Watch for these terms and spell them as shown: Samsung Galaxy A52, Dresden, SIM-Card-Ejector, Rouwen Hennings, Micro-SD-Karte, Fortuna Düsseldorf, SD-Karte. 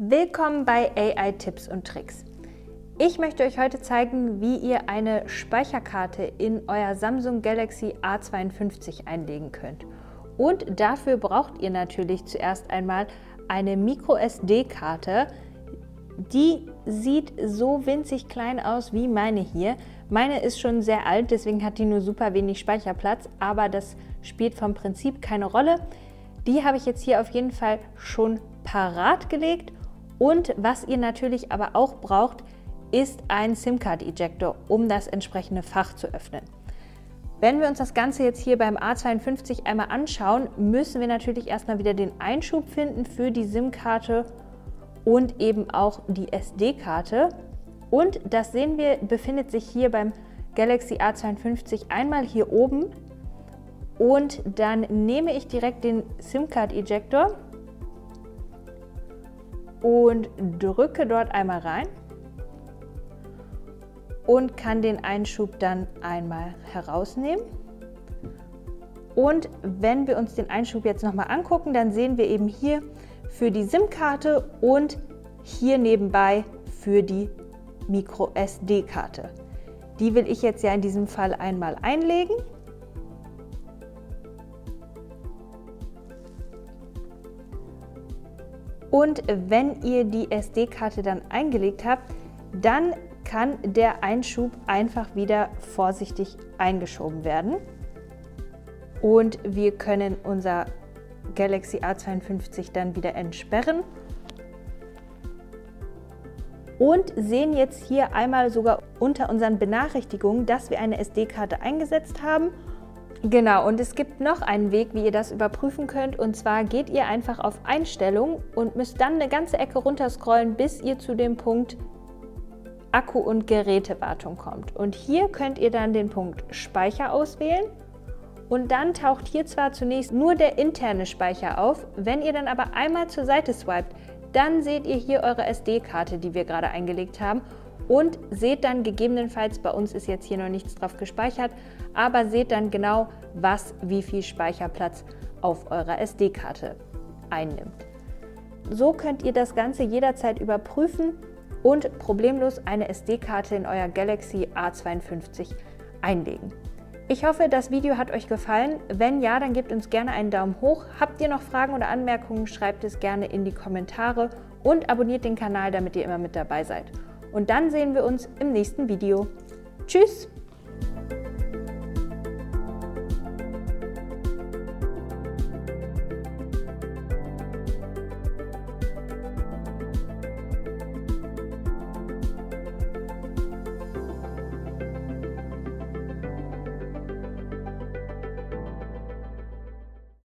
Willkommen bei AI Tipps und Tricks. Ich möchte euch heute zeigen, wie ihr eine Speicherkarte in euer Samsung Galaxy A52 einlegen könnt. Und dafür braucht ihr natürlich zuerst einmal eine Micro-SD-Karte. Die sieht so winzig klein aus wie meine hier. Meine ist schon sehr alt, deswegen hat die nur super wenig Speicherplatz, aber das spielt vom Prinzip keine Rolle. Die habe ich jetzt hier auf jeden Fall schon parat gelegt. Und was ihr natürlich aber auch braucht, ist ein SIM-Card-Ejector, um das entsprechende Fach zu öffnen. Wenn wir uns das Ganze jetzt hier beim A52 einmal anschauen, müssen wir natürlich erstmal wieder den Einschub finden für die SIM-Karte und eben auch die SD-Karte. Und das sehen wir, befindet sich hier beim Galaxy A52 einmal hier oben. Und dann nehme ich direkt den SIM-Card-Ejector und drücke dort einmal rein und kann den Einschub dann einmal herausnehmen. Und wenn wir uns den Einschub jetzt nochmal angucken, dann sehen wir eben hier für die SIM-Karte und hier nebenbei für die Micro-SD-Karte. Die will ich jetzt ja in diesem Fall einmal einlegen. Und wenn ihr die SD-Karte dann eingelegt habt, dann kann der Einschub einfach wieder vorsichtig eingeschoben werden. Und wir können unser Galaxy A52 dann wieder entsperren. Und sehen jetzt hier einmal sogar unter unseren Benachrichtigungen, dass wir eine SD-Karte eingesetzt haben. Genau, und es gibt noch einen Weg, wie ihr das überprüfen könnt, und zwar geht ihr einfach auf Einstellungen und müsst dann eine ganze Ecke runter scrollen, bis ihr zu dem Punkt Akku- und Gerätewartung kommt. Und hier könnt ihr dann den Punkt Speicher auswählen und dann taucht hier zwar zunächst nur der interne Speicher auf, wenn ihr dann aber einmal zur Seite swiped, dann seht ihr hier eure SD-Karte, die wir gerade eingelegt haben. Und seht dann gegebenenfalls, bei uns ist jetzt hier noch nichts drauf gespeichert, aber seht dann genau, was wie viel Speicherplatz auf eurer SD-Karte einnimmt. So könnt ihr das Ganze jederzeit überprüfen und problemlos eine SD-Karte in euer Galaxy A52 einlegen. Ich hoffe, das Video hat euch gefallen. Wenn ja, dann gebt uns gerne einen Daumen hoch. Habt ihr noch Fragen oder Anmerkungen, schreibt es gerne in die Kommentare und abonniert den Kanal, damit ihr immer mit dabei seid. Und dann sehen wir uns im nächsten Video. Tschüss!